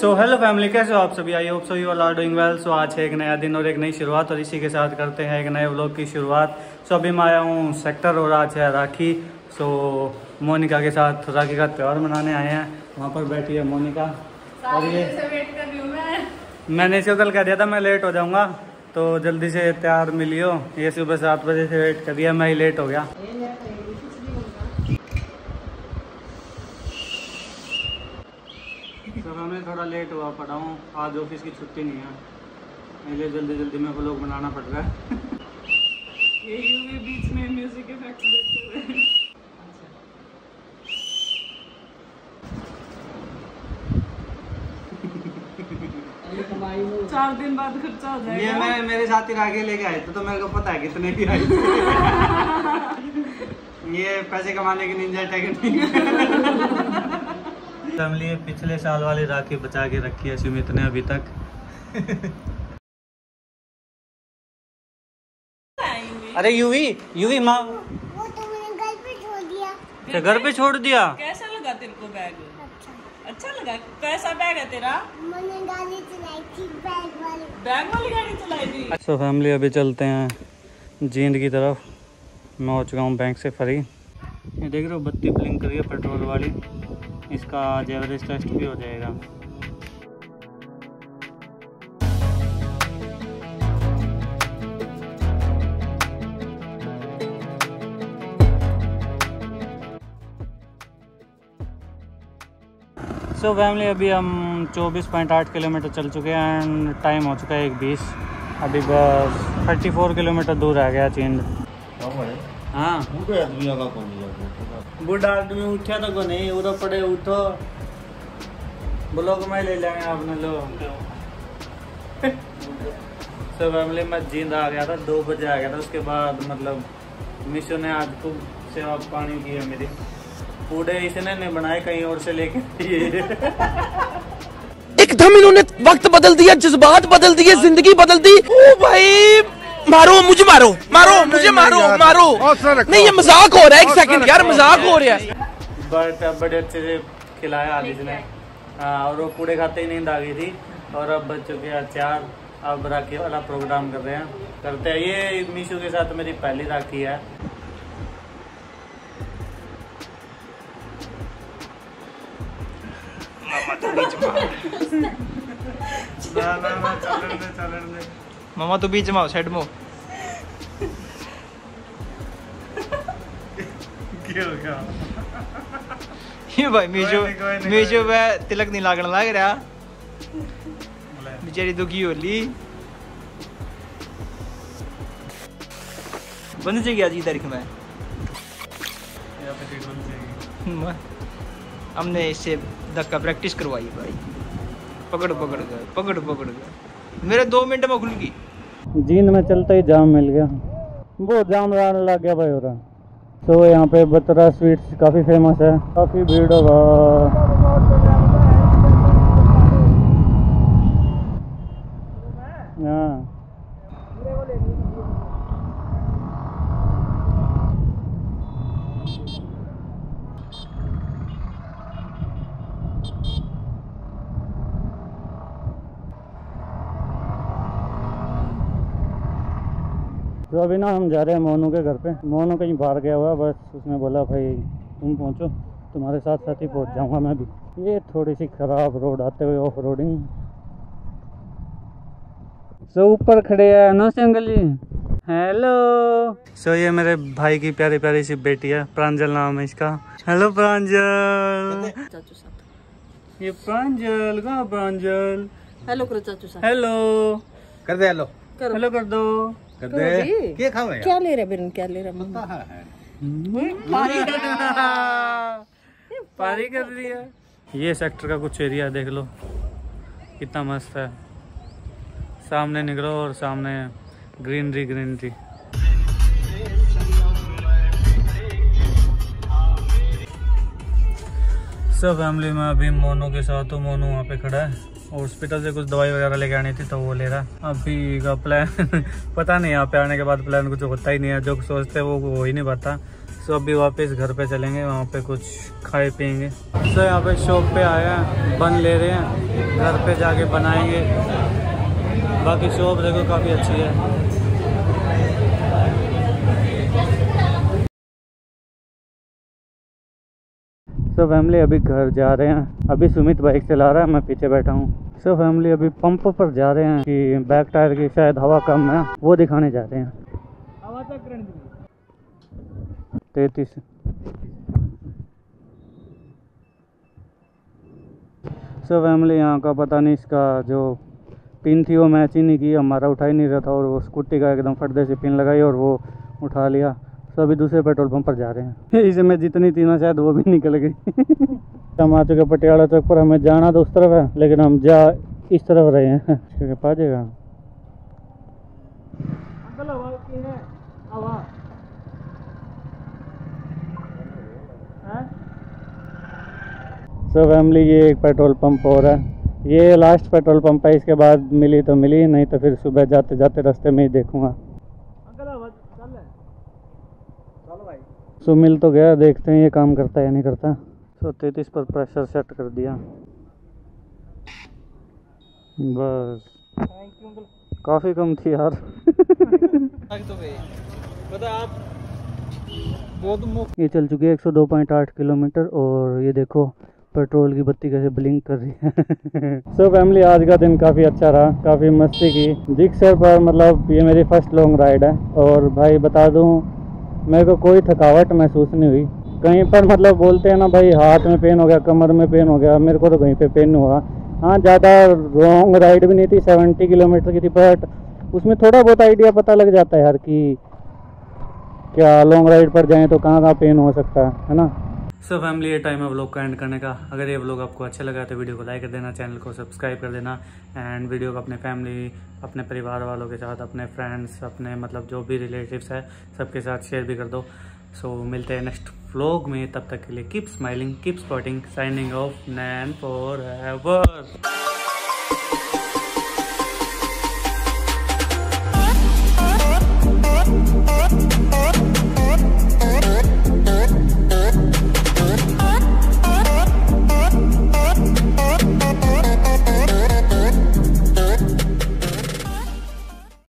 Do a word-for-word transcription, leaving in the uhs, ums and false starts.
So hello family, कैसे हो आप सभी? I hope so you all are doing well. So आज है एक नया दिन और एक नई शुरुआत, और इसी के साथ करते हैं एक नए व्लॉग की शुरुआत। सो so, अभी मैं आया हूँ सेक्टर और आज है राखी। सो so, मोनिका के साथ राखी का त्यौहार मनाने आए हैं। वहाँ पर बैठी है मोनिका और ये मैं। मैंने इसे कल कह दिया था मैं लेट हो जाऊँगा, तो जल्दी से तैयार मिलियो। ये सुबह सात बजे से वेट कर दिया, मैं ही लेट हो गया। मैं थोड़ा लेट हुआ पड़ा हूँ, आज ऑफिस की छुट्टी नहीं है, इसलिए जल्दी जल्दी मेरे को लोग बनाना पड़ रहा है। ये भी बीच में म्यूजिक इफेक्ट देते हुए। चार दिन बाद खर्चा हो जाएगा। ये मैं मेरे साथी रागे लेके आए थे, तो मेरे को पता है कितने की आई। ये पैसे कमाने की निंजा टेक्निक। फैमिली पिछले साल वाली राखी बचा के रखी है सुमित ने अभी तक। अरे यूवी यूवी माँ, वो तो मैंने घर पे छोड़ दिया। घर पे छोड़ दिया? कैसा लगा तेरे को बैग? अच्छा, अच्छा लगा? कैसा बैग है तेरा? मैंने गाड़ी चलाई थी, बैग वाली बैग वाली गाड़ी चलाई थी। अच्छा फैमिली अभी चलते हैं जींद की तरफ। मैं हो चुका हूँ बैंक से फ्री। ये देख रहे हो बत्ती ब्लिंक करिए पेट्रोल वाली, इसका आज एवरेज टेस्ट भी हो जाएगा। सो so फैमिली अभी हम चौबीस पॉइंट आठ किलोमीटर चल चुके हैं एंड टाइम हो चुका है एक बीस। अभी बस चौंतीस किलोमीटर दूर रह गया चीन। हाँ बूढ़ा आदमी उठा तो को नहीं, उधर पड़े उठो ब्लॉक में ले लेंगे आपने लोग। सब फैमिली मैं जींद आ गया था, दो बजे आ गया था। उसके बाद मतलब मिशो ने आज खूब सेवा पानी की है मेरी। पूरे इसने नहीं बनाए, कहीं और से लेके एकदम इन्होंने वक्त बदल दिया, जज्बात बदल दिए, जिंदगी बदल दी। ओ भाई मारो मुझे, मारो मारो मुझे, मारो मारो नहीं, ये मजाक हो रहा है। एक सेकंड यार, मजाक हो रहा है। बट बड़े अच्छे से खिलाया आदिश ने, और वो पूरे खाते ही नींद आ गई थी। और अब बच चुके हैं चार, अब राखी वाला प्रोग्राम कर रहे हैं करते हैं। ये मीशो के साथ मेरी पहली राखी है। ना ना ना चलने दे, चलने दे मामा, तो बीच में आओ साइड में। ये भाई मीशो मीशो पे तिलक नहीं लागन लग रहा, बेचारी दुखी होली बंद से गया जी तारीख में। हमने इससे धक्का प्रैक्टिस करवाई भाई, पकड़ पकड़ कर पकड़ पकड़ कर मेरे दो मिनट में खुल गई। जींद में चलते ही जाम मिल गया, बहुत जाम लग गया भाई हो रहा। तो यहाँ पे बतरा स्वीट्स काफ़ी फेमस है, काफ़ी भीड़ होगा। हाँ तो अभी ना हम जा रहे हैं मोनू के घर पे। मोनू कहीं बाहर गया हुआ, बस उसने बोला भाई तुम पहुंचो, तुम्हारे साथ साथ ही पहुंच जाऊंगा मैं भी। ये थोड़ी सी खराब रोड आते हुए ऑफ रोडिंग। सो ऊपर खड़े हैं नौसे अंकल जी, हेलो। सो ये मेरे भाई की प्यारी प्यारी सी बेटी है, प्रांजल नाम है इसका। हेलो प्रांजल। ये प्रांजल कहाँ? प्रांजल हेलो करो चाचू साहब, हेलो कर दे, हेलो हेलो कर दो। क्या खाओ यार? क्या ले रहे बिरन, क्या ले रहे? पता है पारी कर रही है। ये सेक्टर का कुछ एरिया देख लो कितना मस्त है। सामने निकलो और सामने ग्रीनरी ग्रीनरी। सब फैमिली में अभी मोनू के साथ हूँ। मोनू वहाँ पे खड़ा है, हॉस्पिटल से कुछ दवाई वगैरह लेके आनी थी तो वो ले रहा। अभी का प्लान पता नहीं, यहाँ पे आने के बाद प्लान कुछ होता ही नहीं है, जो सोचते हैं वो हो ही नहीं पाता। सो so, अभी वापस घर पे चलेंगे, वहाँ पे कुछ खाए पियेंगे। सो so, यहाँ पे शॉप पे आया, बन ले रहे हैं, घर पे जाके बनाएंगे। बाकी शॉप देखो काफ़ी अच्छी है। सो so, फैमिली अभी घर जा रहे हैं। अभी सुमित बाइक चला रहा है, मैं पीछे बैठा हूँ। सो so, फैमिली अभी पंप पर जा रहे हैं कि बैक टायर की शायद हवा कम है, वो दिखाने जा रहे हैं। तैतीस सो फैमिली यहाँ का पता नहीं, इसका जो पिन थी वो मैच ही नहीं की, हमारा उठा ही नहीं रहा था, और वो स्कूटी का एकदम फटदे से पिन लगाई और वो उठा लिया। तो अभी दूसरे पेट्रोल पंप पर जा रहे हैं। इसमें जितनी थी ना शायद वो भी निकल गई। हम आ चुके पटियाला चौक पर, हमें जाना तो उस तरफ है लेकिन हम जा इस तरफ रहे हैं। क्योंकि पा जाएगा सब फैमिली। ये एक पेट्रोल पंप और है, ये लास्ट पेट्रोल पंप है। इसके बाद मिली तो मिली, नहीं तो फिर सुबह जाते जाते रास्ते में ही देखूंगा। सो मिल तो गया, देखते हैं ये काम करता है या नहीं करता। सो तैतीस पर प्रेशर सेट कर दिया, बस। काफ़ी कम थी यार। ये चल चुकी है एक सौ दो पॉइंट आठ किलोमीटर, और ये देखो पेट्रोल की बत्ती कैसे ब्लिंक कर रही है। सो so, फैमिली आज का दिन काफ़ी अच्छा रहा, काफ़ी मस्ती की जिक्सर पर। मतलब ये मेरी फर्स्ट लॉन्ग राइड है, और भाई बता दूँ मेरे को कोई थकावट महसूस नहीं हुई कहीं पर। मतलब बोलते हैं ना भाई, हाथ में पेन हो गया, कमर में पेन हो गया, मेरे को तो कहीं पे पेन नहीं हुआ। हाँ, ज़्यादा लॉन्ग राइड भी नहीं थी, सेवेंटी किलोमीटर की थी, बट उसमें थोड़ा बहुत आइडिया पता लग जाता है यार कि क्या लॉन्ग राइड पर जाएँ तो कहाँ कहाँ पेन हो सकता है ना। सो फैमिली ये टाइम है व्लॉग का एंड करने का। अगर ये व्लॉग आपको अच्छा लगा तो वीडियो को लाइक कर देना, चैनल को सब्सक्राइब कर देना, एंड वीडियो को अपने फैमिली, अपने परिवार वालों के साथ, अपने फ्रेंड्स, अपने मतलब जो भी रिलेटिव्स है सबके साथ शेयर भी कर दो। सो so, मिलते हैं नेक्स्ट व्लॉग में, तब तक के लिए keep smiling, keep spotting, signing off Nain for ever.